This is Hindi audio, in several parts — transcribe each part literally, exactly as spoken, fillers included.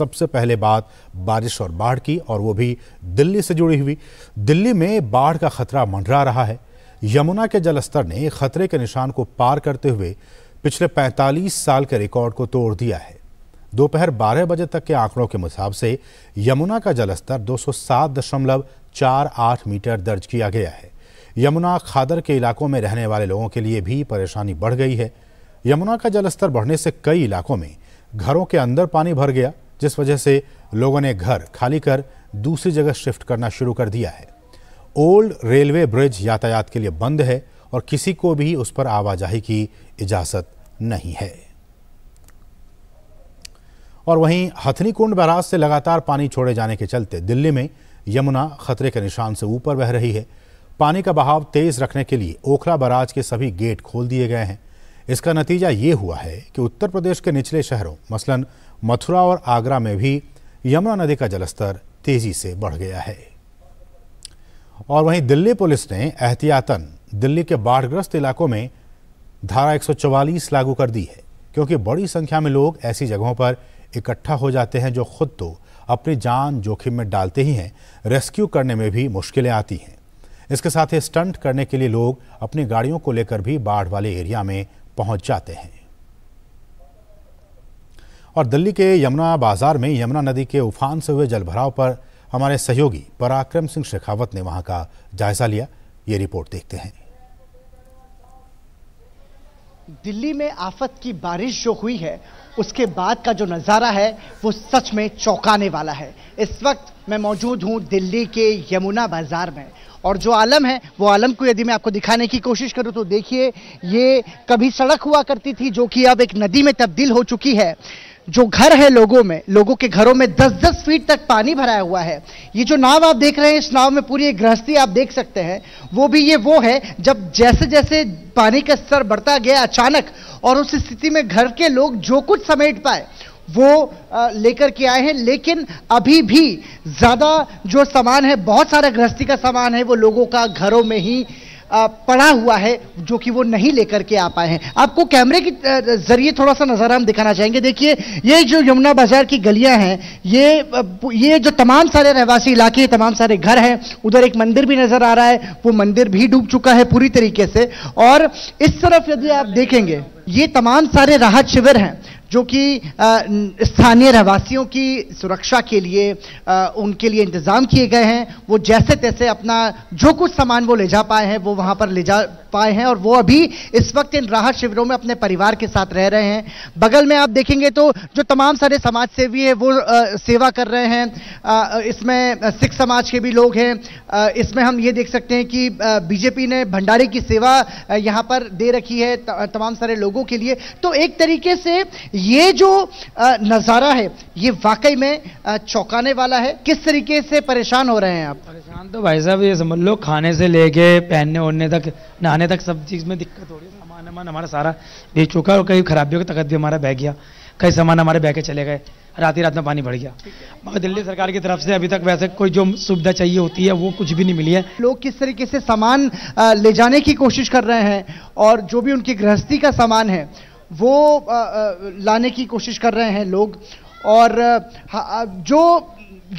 सबसे पहले बात बारिश और बाढ़ की, और वो भी दिल्ली से जुड़ी हुई। दिल्ली में बाढ़ का खतरा मंडरा रहा है। यमुना के जलस्तर ने खतरे के निशान को पार करते हुए पिछले पैंतालीस साल के रिकॉर्ड को तोड़ दिया है। दोपहर बारह बजे तक के आंकड़ों के हिसाब से यमुना का जलस्तर दो सौ सात दशमलव चार आठ मीटर दर्ज किया गया है। यमुना खादर के इलाकों में रहने वाले लोगों के लिए भी परेशानी बढ़ गई है। यमुना का जलस्तर बढ़ने से कई इलाकों में घरों के अंदर पानी भर गया, जिस वजह से लोगों ने घर खाली कर दूसरी जगह शिफ्ट करना शुरू कर दिया है। ओल्ड रेलवे ब्रिज यातायात के लिए बंद है और किसी को भी उस पर आवाजाही की इजाजत नहीं है। और वहीं हथनीकुंड बराज से लगातार पानी छोड़े जाने के चलते दिल्ली में यमुना खतरे के निशान से ऊपर बह रही है। पानी का बहाव तेज रखने के लिए ओखला बराज के सभी गेट खोल दिए गए हैं। इसका नतीजा ये हुआ है कि उत्तर प्रदेश के निचले शहरों मसलन मथुरा और आगरा में भी यमुना नदी का जलस्तर तेजी से बढ़ गया है। और वहीं दिल्ली पुलिस ने एहतियातन दिल्ली के बाढ़ग्रस्त इलाकों में धारा एक सौ चौवालीस लागू कर दी है, क्योंकि बड़ी संख्या में लोग ऐसी जगहों पर इकट्ठा हो जाते हैं जो खुद तो अपनी जान जोखिम में डालते ही हैं, रेस्क्यू करने में भी मुश्किलें आती हैं। इसके साथ ही स्टंट करने के लिए लोग अपनी गाड़ियों को लेकर भी बाढ़ वाले एरिया में पहुंच जाते हैं। और दिल्ली के यमुना बाजार में यमुना नदी के उफान से हुए जलभराव पर हमारे सहयोगी पराक्रम सिंह शेखावत ने वहां का जायजा लिया। ये रिपोर्ट देखते हैं। दिल्ली में आफत की बारिश जो हुई है उसके बाद का जो नज़ारा है वो सच में चौंकाने वाला है। इस वक्त मैं मौजूद हूँ दिल्ली के यमुना बाजार में, और जो आलम है वो आलम को यदि मैं आपको दिखाने की कोशिश करूं तो देखिए, ये कभी सड़क हुआ करती थी जो कि अब एक नदी में तब्दील हो चुकी है। जो घर है लोगों में, लोगों के घरों में दस दस फीट तक पानी भरा हुआ है। ये जो नाव आप देख रहे हैं, इस नाव में पूरी एक गृहस्थी आप देख सकते हैं। वो भी ये वो है जब जैसे जैसे पानी का स्तर बढ़ता गया अचानक, और उस स्थिति में घर के लोग जो कुछ समेट पाए वो लेकर के आए हैं। लेकिन अभी भी ज़्यादा जो सामान है, बहुत सारा गृहस्थी का सामान है, वो लोगों का घरों में ही पड़ा हुआ है जो कि वो नहीं लेकर के आ पाए हैं। आपको कैमरे के जरिए थोड़ा सा नज़ारा हम दिखाना चाहेंगे। देखिए, ये जो यमुना बाजार की गलियां हैं, ये ये जो तमाम सारे रहवासी इलाके, तमाम सारे घर हैं, उधर एक मंदिर भी नज़र आ रहा है, वो मंदिर भी डूब चुका है पूरी तरीके से। और इस तरफ यदि आप देखेंगे, ये तमाम सारे राहत शिविर हैं जो कि स्थानीय रहवासियों की सुरक्षा के लिए आ, उनके लिए इंतज़ाम किए गए हैं। वो जैसे तैसे अपना जो कुछ सामान वो ले जा पाए हैं वो वहाँ पर ले जा पाए हैं, और वो अभी इस वक्त इन राहत शिविरों में अपने परिवार के साथ रह रहे हैं। बगल में आप देखेंगे तो जो तमाम सारे समाज सेवी है वो आ, सेवा कर रहे हैं। आ, इसमें सिख समाज के भी लोग हैं। आ, इसमें हम ये देख सकते हैं कि बीजेपी ने भंडारे की सेवा यहाँ पर दे रखी है त, तमाम सारे लोगों के लिए। तो एक तरीके से ये जो नज़ारा है ये वाकई में चौंकाने वाला है। किस तरीके से परेशान हो रहे हैं आप? परेशान तो भाई साहब ये समझ लो, खाने से लेके पहनने ओढ़ने तक, नहाने तक, सब चीज़ में दिक्कत हो रही है। सामान वामान हमारा सारा बेच चुका है, और कई खराबियों के तकत भी हमारा बह गया, कई सामान हमारे बह के चले गए, रात ही रात में पानी बढ़ गया। मगर दिल्ली सरकार की तरफ से अभी तक वैसे कोई जो सुविधा चाहिए होती है वो कुछ भी नहीं मिली है। लोग किस तरीके से सामान ले जाने की कोशिश कर रहे हैं, और जो भी उनकी गृहस्थी का सामान है वो आ, आ, लाने की कोशिश कर रहे हैं लोग। और आ, जो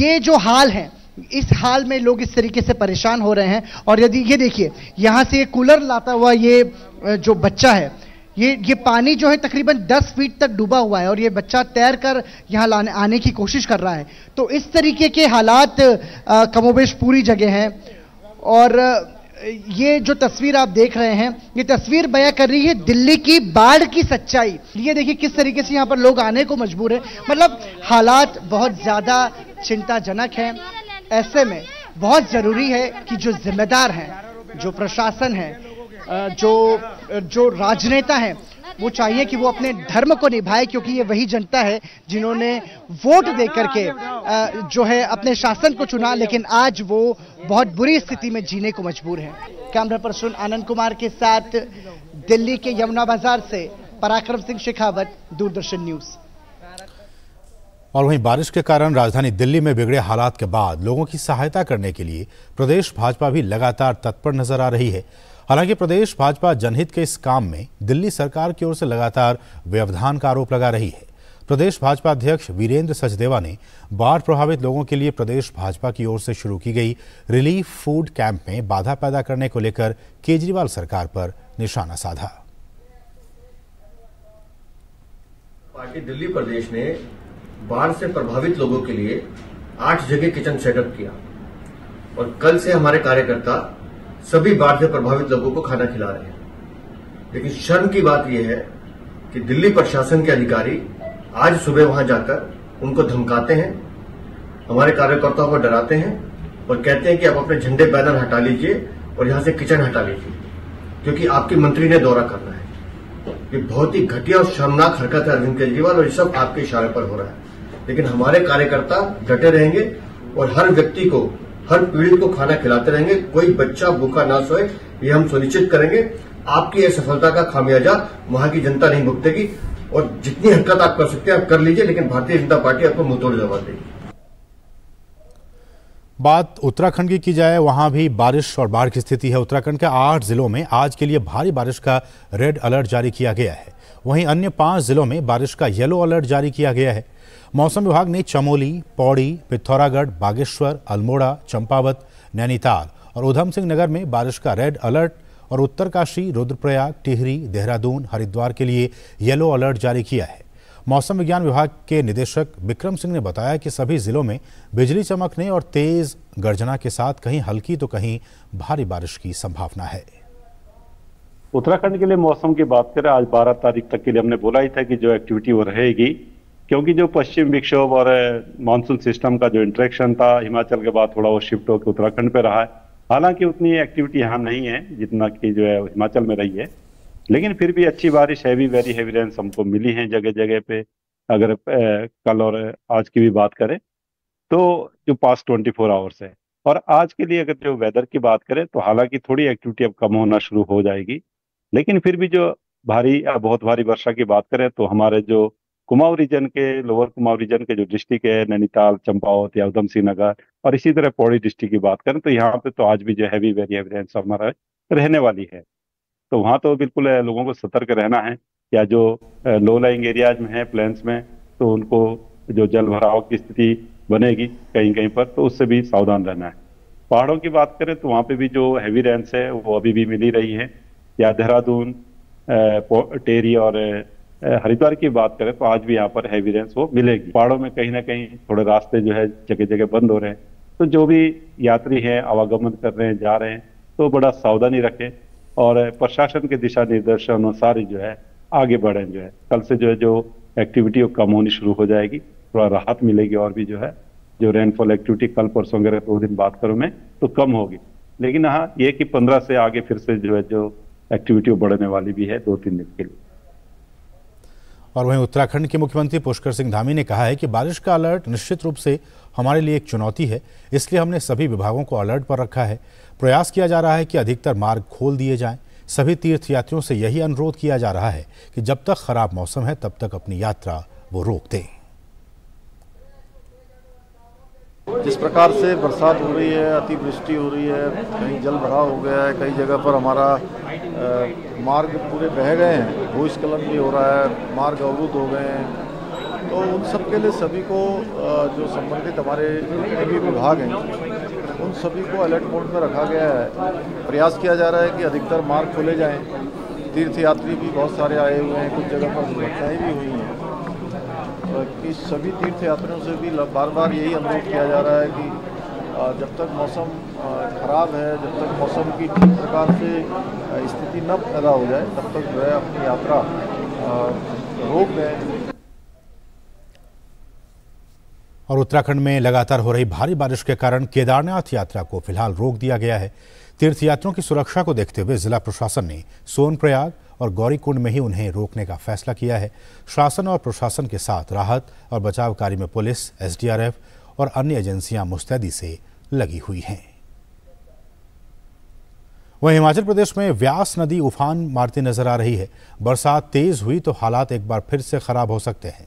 ये जो हाल है, इस हाल में लोग इस तरीके से परेशान हो रहे हैं। और यदि ये देखिए, यहाँ से ये कूलर लाता हुआ ये जो बच्चा है, ये ये पानी जो है तकरीबन दस फीट तक डूबा हुआ है, और ये बच्चा तैर कर यहाँ लाने आने की कोशिश कर रहा है। तो इस तरीके के हालात कमोबेश पूरी जगह हैं। और ये जो तस्वीर आप देख रहे हैं, ये तस्वीर बयां कर रही है दिल्ली की बाढ़ की सच्चाई। ये देखिए किस तरीके से यहाँ पर लोग आने को मजबूर हैं। मतलब हालात बहुत ज़्यादा चिंताजनक हैं। ऐसे में बहुत ज़रूरी है कि जो जिम्मेदार हैं, जो प्रशासन है, जो जो राजनेता हैं, वो चाहिए कि वो अपने धर्म को निभाए, क्योंकि ये वही जनता है जिन्होंने वोट दे करके जो है अपने शासन को चुना, लेकिन आज वो बहुत बुरी स्थिति में जीने को मजबूर हैं। कैमरा पर्सन आनंद कुमार के साथ दिल्ली के यमुना बाजार से पराक्रम सिंह शेखावत, दूरदर्शन न्यूज। और वहीं बारिश के कारण राजधानी दिल्ली में बिगड़े हालात के बाद लोगों की सहायता करने के लिए प्रदेश भाजपा भी लगातार तत्पर नजर आ रही है। हालांकि प्रदेश भाजपा जनहित के इस काम में दिल्ली सरकार की ओर से लगातार व्यवधान का आरोप लगा रही है। प्रदेश भाजपा अध्यक्ष वीरेंद्र सचदेवा ने बाढ़ प्रभावित लोगों के लिए प्रदेश भाजपा की ओर से शुरू की गई रिलीफ फूड कैंप में बाधा पैदा करने को लेकर केजरीवाल सरकार पर निशाना साधा। पार्टी दिल्ली प्रदेश ने बाढ़ से प्रभावित लोगों के लिए आठ जगह किचन सेटअप किया और कल से हमारे कार्यकर्ता सभी बाढ़ से प्रभावित लोगों को खाना खिला रहे हैं। लेकिन शर्म की बात यह है कि दिल्ली प्रशासन के अधिकारी आज सुबह वहां जाकर उनको धमकाते हैं, हमारे कार्यकर्ताओं को डराते हैं और कहते हैं कि आप अपने झंडे बैनर हटा लीजिए और यहां से किचन हटा लीजिए क्योंकि आपके मंत्री ने दौरा करना है। ये बहुत ही घटिया और शर्मनाक हरकत है अरविंद केजरीवाल, और ये सब आपके इशारे पर हो रहा है। लेकिन हमारे कार्यकर्ता डटे रहेंगे और हर व्यक्ति को, हर पीड़ित को खाना खिलाते रहेंगे। कोई बच्चा भूखा ना सोए, ये हम सुनिश्चित करेंगे। आपकी असफलता का खामियाजा वहां की जनता नहीं भुगतेगी और जितनी हरकत आप कर सकते हैं आप कर लीजिए, लेकिन भारतीय जनता पार्टी आपको मुंहतोड़ जवाब देगी। बात उत्तराखंड की की जाए, वहां भी बारिश और बाढ़ की स्थिति है। उत्तराखंड के आठ जिलों में आज के लिए भारी बारिश का रेड अलर्ट जारी किया गया है। वहीं अन्य पांच जिलों में बारिश का येलो अलर्ट जारी किया गया है। मौसम विभाग ने चमोली, पौड़ी, पिथौरागढ़, बागेश्वर, अल्मोड़ा, चंपावत, नैनीताल और उधम सिंह नगर में बारिश का रेड अलर्ट और उत्तरकाशी, रुद्रप्रयाग, टिहरी, देहरादून, हरिद्वार के लिए येलो अलर्ट जारी किया है। मौसम विज्ञान विभाग के निदेशक बिक्रम सिंह ने बताया कि सभी जिलों में बिजली चमकने और तेज गर्जना के साथ कहीं हल्की तो कहीं भारी बारिश की संभावना है। उत्तराखंड के लिए मौसम की बात करें, आज बारह तारीख तक के लिए हमने बोला ही था कि जो एक्टिविटी वो रहेगी, क्योंकि जो पश्चिम विक्षोभ और मानसून सिस्टम का जो इंटरेक्शन था हिमाचल के बाद थोड़ा वो शिफ्ट होकर उत्तराखंड पे रहा है। हालांकि उतनी एक्टिविटी यहाँ नहीं है जितना कि जो है हिमाचल में रही है, लेकिन फिर भी अच्छी बारिश, हैवी वेरी हैवी रेन्स हमको मिली हैं जगह जगह पे। अगर कल और आज की भी बात करें तो जो पास्ट चौबीस आवर्स है, और आज के लिए अगर जो वेदर की बात करें तो हालांकि थोड़ी एक्टिविटी अब कम होना शुरू हो जाएगी, लेकिन फिर भी जो भारी बहुत भारी वर्षा की बात करें तो हमारे जो कुमाऊं रीजन के, लोअर कुमाऊं रीजन के जो डिस्ट्रिक्ट है, नैनीताल, चंपावत या उधम सिंह नगर और इसी तरह पौड़ी डिस्ट्रिक्ट की बात करें तो यहाँ पे तो आज भी जो हैवी वेरी हैवी रेन्स हमारा रहने वाली है। तो वहाँ तो बिल्कुल लोगों को सतर्क रहना है, या जो लो लाइंग एरियाज में है, प्लेन्स में, तो उनको जो जल भराव की स्थिति बनेगी कहीं कहीं पर, तो उससे भी सावधान रहना है। पहाड़ों की बात करें तो वहाँ पे भी जो हैवी रेन्स है वो अभी भी मिली रही है, या देहरादून, टेरी और हरिद्वार की बात करें तो आज भी यहाँ पर हैवी रेन्स वो मिलेगी। पहाड़ों में कहीं ना कहीं थोड़े रास्ते जो है जगह जगह बंद हो रहे हैं, तो जो भी यात्री हैं आवागमन कर रहे हैं, जा रहे हैं, तो बड़ा सावधानी रखें और प्रशासन के दिशा निर्देशन अनुसार जो है आगे बढ़ें। जो है कल से जो है जो एक्टिविटी कम होनी शुरू हो जाएगी, थोड़ा राहत मिलेगी, और भी जो है जो रेनफॉल एक्टिविटी कल परसों वगैरह दो दिन बात करूं मैं तो कम होगी, लेकिन हाँ ये कि पंद्रह से आगे फिर से जो है जो एक्टिविटी बढ़ने वाली भी है दो तीन दिन के लिए। और वहीं उत्तराखंड के मुख्यमंत्री पुष्कर सिंह धामी ने कहा है कि बारिश का अलर्ट निश्चित रूप से हमारे लिए एक चुनौती है, इसलिए हमने सभी विभागों को अलर्ट पर रखा है। प्रयास किया जा रहा है कि अधिकतर मार्ग खोल दिए जाएं। सभी तीर्थयात्रियों से यही अनुरोध किया जा रहा है कि जब तक खराब मौसम है तब तक अपनी यात्रा वो रोक दें। जिस प्रकार से बरसात हो रही है, अतिवृष्टि हो रही है, कहीं जल भराव हो गया है, कई जगह पर हमारा मार्ग पूरे बह गए हैं, भूस्खलन भी हो रहा है, मार्ग अवरुद्ध हो गए हैं, तो उन सब के लिए सभी को जो संबंधित हमारे सभी विभाग हैं उन सभी को अलर्ट मोड में रखा गया है। प्रयास किया जा रहा है कि अधिकतर मार्ग खोले जाएं। तीर्थयात्री भी बहुत सारे आए हुए हैं, कुछ जगह पर दुर्घटनाएँ भी हुई हैं, कि सभी तीर्थयात्रियों से भी बार बार यही अनुरोध किया जा रहा है कि जब तक मौसम खराब है, जब तक मौसम की ठीक प्रकार से स्थिति न पैदा हो जाए तब तक जो है अपनी यात्रा रोक दें। और उत्तराखंड में लगातार हो रही भारी बारिश के कारण केदारनाथ यात्रा को फिलहाल रोक दिया गया है। तीर्थयात्रियों की सुरक्षा को देखते हुए जिला प्रशासन ने सोनप्रयाग और गौरीकुंड में ही उन्हें रोकने का फैसला किया है। शासन और प्रशासन के साथ राहत और बचाव कार्य में police, S D R F और अन्य एजेंसियां मुस्तैदी से लगी हुई हैं। वहीं हिमाचल प्रदेश में व्यास नदी उफान मारती नजर आ रही है। बरसात तेज हुई तो हालात एक बार फिर से खराब हो सकते हैं।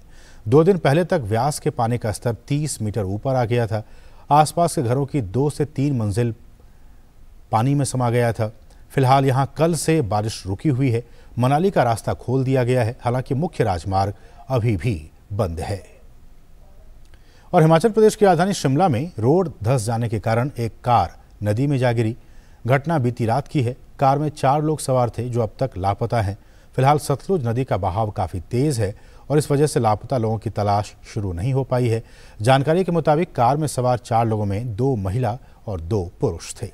दो दिन पहले तक व्यास के पानी का स्तर तीस मीटर ऊपर आ गया था। आसपास के घरों की दो से तीन मंजिल पानी में समा गया था। फिलहाल यहां कल से बारिश रुकी हुई है। मनाली का रास्ता खोल दिया गया है, हालांकि मुख्य राजमार्ग अभी भी बंद है। और हिमाचल प्रदेश की राजधानी शिमला में रोड धंस जाने के कारण एक कार नदी में जा गिरी। घटना बीती रात की है। कार में चार लोग सवार थे जो अब तक लापता हैं। फिलहाल सतलुज नदी का बहाव काफ़ी तेज़ है और इस वजह से लापता लोगों की तलाश शुरू नहीं हो पाई है। जानकारी के मुताबिक कार में सवार चार लोगों में दो महिला और दो पुरुष थे।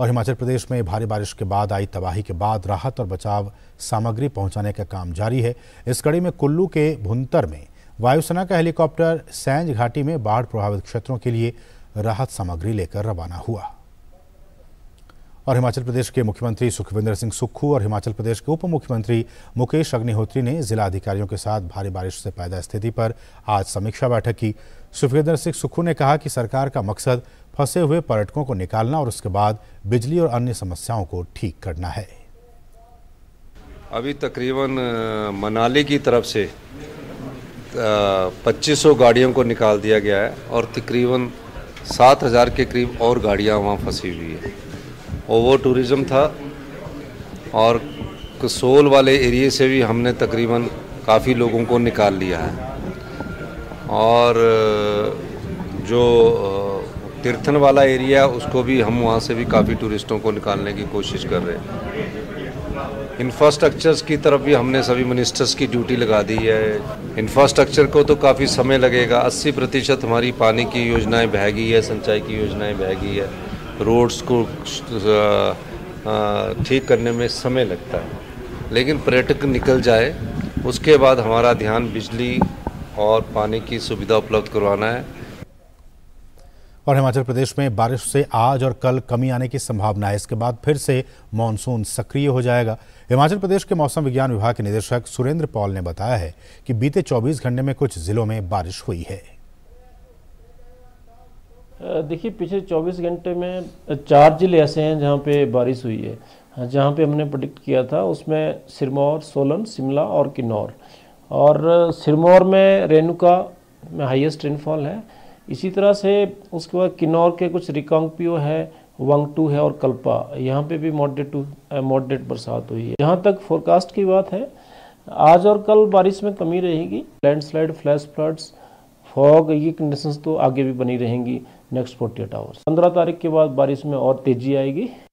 और हिमाचल प्रदेश में भारी बारिश के बाद आई तबाही के बाद राहत और बचाव सामग्री पहुंचाने का काम जारी है। इस कड़ी में कुल्लू के भुंतर में वायुसेना का हेलीकॉप्टर सैंज घाटी में बाढ़ प्रभावित क्षेत्रों के लिए राहत सामग्री लेकर रवाना हुआ। और हिमाचल प्रदेश के मुख्यमंत्री सुखविंदर सिंह सुक्खू और हिमाचल प्रदेश के उप मुख्यमंत्री मुकेश अग्निहोत्री ने जिला अधिकारियों के साथ भारी बारिश से पैदा स्थिति पर आज समीक्षा बैठक की। सुखविंदर सिंह सुक्खू ने कहा कि सरकार का मकसद फंसे हुए पर्यटकों को निकालना और उसके बाद बिजली और अन्य समस्याओं को ठीक करना है। अभी तकरीबन मनाली की तरफ से पच्चीस सौ गाड़ियों को निकाल दिया गया है और तकरीबन सात हज़ार के करीब और गाड़ियाँ वहाँ फंसी हुई है। ओवर टूरिज़म था और कसोल वाले एरिए से भी हमने तकरीबन काफ़ी लोगों को निकाल लिया है। और जो तीर्थन वाला एरिया उसको भी हम वहाँ से भी काफ़ी टूरिस्टों को निकालने की कोशिश कर रहे हैं। इंफ्रास्ट्रक्चर्स की तरफ भी हमने सभी मिनिस्टर्स की ड्यूटी लगा दी है। इंफ्रास्ट्रक्चर को तो काफ़ी समय लगेगा। अस्सी प्रतिशत हमारी पानी की योजनाएं बह गई है, सिंचाई की योजनाएं बह गई है। रोड्स को ठीक करने में समय लगता है, लेकिन पर्यटक निकल जाए उसके बाद हमारा ध्यान बिजली और पानी की सुविधा उपलब्ध करवाना है। और हिमाचल प्रदेश में बारिश से आज और कल कमी आने की संभावना है। इसके बाद फिर से मॉनसून सक्रिय हो जाएगा। हिमाचल प्रदेश के मौसम विज्ञान विभाग के निदेशक सुरेंद्र पॉल ने बताया है कि बीते चौबीस घंटे में कुछ जिलों में बारिश हुई है। देखिए, पिछले चौबीस घंटे में चार जिले ऐसे हैं जहां पे बारिश हुई है। जहां पे हमने प्रेडिक्ट किया था उसमें सिरमौर, सोलन, शिमला और किन्नौर। और सिरमौर में रेणुका में हाईएस्ट रेनफॉल है। इसी तरह से उसके बाद किन्नौर के कुछ रिकांगपीओ है, वांगटू है और कल्पा, यहाँ पे भी मॉडरेट टू मॉडरेट बरसात हुई है। जहाँ तक फोरकास्ट की बात है, आज और कल बारिश में कमी रहेगी। लैंडस्लाइड, फ्लैश फ्लड्स, फॉग, ये कंडीशंस तो आगे भी बनी रहेंगी नेक्स्ट फोर्टी एट आवर्स। पंद्रह तारीख के बाद बारिश में और तेजी आएगी।